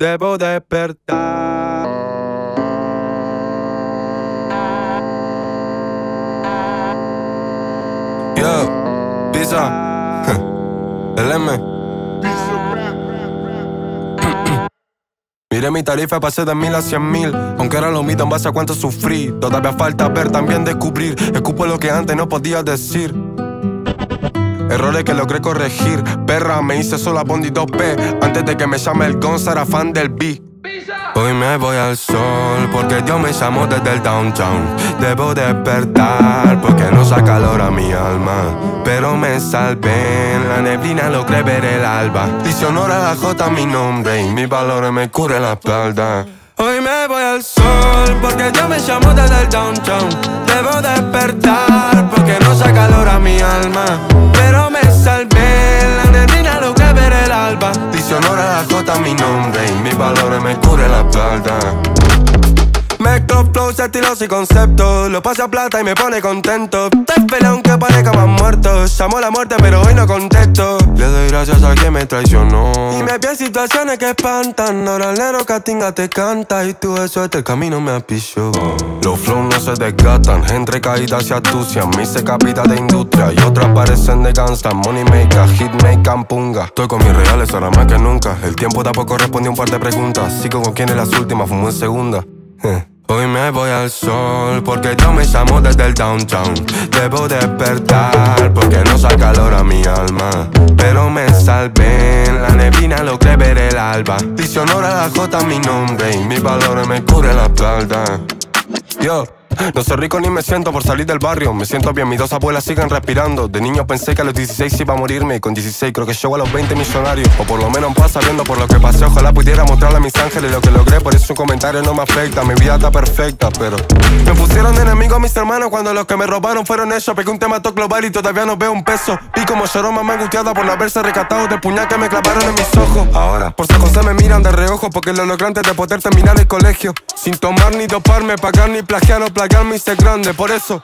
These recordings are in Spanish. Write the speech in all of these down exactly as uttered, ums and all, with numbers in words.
debo despertar. Yo, Pisa, el M. Miré mi tarifa, pasé de mil a cien mil. Aunque ahora lo mido en base a cuánto sufrí. Todavía falta ver, también descubrir. Escupo lo que antes no podía decir. Errores que logré corregir. Perra, me hice sola Bondi dos P. Antes de que me llame el Gonza, era fan del B. Hoy me voy al sol, porque Dios me llamó desde el downtown. Debo despertar, porque no saca calor a mi alma. Pero me salvé, en la neblina logré ver el alba. Dice honor a la J mi nombre, y mis valores me cubren la espalda. Hoy me voy al sol, porque Dios me llamó desde el downtown. Debo despertar, porque no saca calor a mi alma. Pero me salvé, en la neblina logré ver el alba. Dice honor a la J mi nombre, y mis valores me cubren la espalda. Mezclo flows, estilos y conceptos. Lo paso a plata y me pone contento. Te esperé aunque parezca más muerto. Llamo a la muerte pero hoy no contesto. Le doy gracias a quien me traicionó. Y me vi en situaciones que espantan. Ahora el negro Catinga te canta. Y tú eso este el camino me apilló. Los flows no se desgastan. Entre caídas y astucias. Mis se capita de industria. Y otras parecen de gangsta. Money maker, hit maker, punga. Estoy con mis reales ahora más que nunca. El tiempo tampoco respondió un par de preguntas. Sigo con quienes las últimas fumó en segunda. Hoy me voy al sol, porque yo me llamo desde el downtown. Debo despertar, porque no saca calor a mi alma. Pero me salvé, en la neblina logré ver el alba. Dice honor a la J mi nombre, y mis valores me cubren la espalda. Yo, no soy rico ni me siento por salir del barrio. Me siento bien, mis dos abuelas siguen respirando. De niño pensé que a los dieciséis iba a morirme. Y con dieciséis creo que llego a los veinte millonarios. O por lo menos pasa viendo por lo que pasé. Ojalá pudiera mostrarle a mis ángeles lo que logré. Por eso un comentario no me afecta, mi vida está perfecta. Pero me pusieron de enemigo a mis hermanos cuando los que me robaron fueron ellos. Pegué un tema top global y todavía no veo un peso. Vi como lloró mamá angustiada por no haberse rescatado del puñal que me clavaron en mis ojos. Ahora, por San José me miran de reojo porque lo logré antes de poder terminar el colegio. Sin tomar ni doparme, pagar ni plagiar, no plagarme y ser grande, por eso.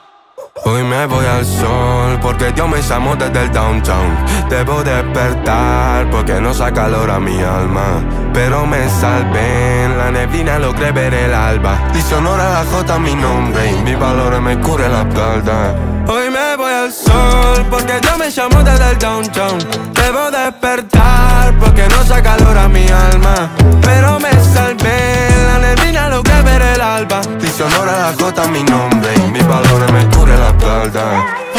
Hoy me voy al sol, porque Dios me llamó desde el downtown. Debo despertar, porque no saca calor a mi alma. Pero me salvé, en la neblina logré ver el alba. Dice honor a la J mi nombre, y mis valores me cubren la espalda. Hoy me voy al sol, porque Dios me llamó desde el downtown. Debo despertar, porque no saca calor a mi alma. Pero me salvé, en la neblina logré ver el alba. Dice honor a la J mi nombre, y mis valores me cubren la espalda.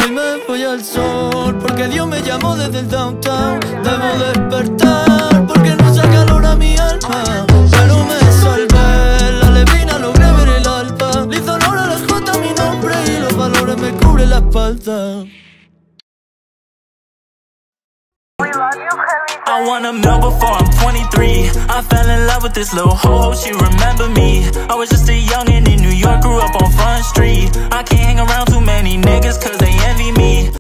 Hoy me voy al sol, porque Dios me llamó desde el downtown. Debo despertar, porque no saca calor a mi alma. Pero me salvé, la neblina logré ver el alba. Le hizo honor a la J mi nombre, y los valores me cubren la espalda. I wanna know before I'm twenty-three. I fell in love with this little ho-ho, she remembered me. I was just a youngin' in New York, grew up on Front Street. I can't hang around too many niggas cause they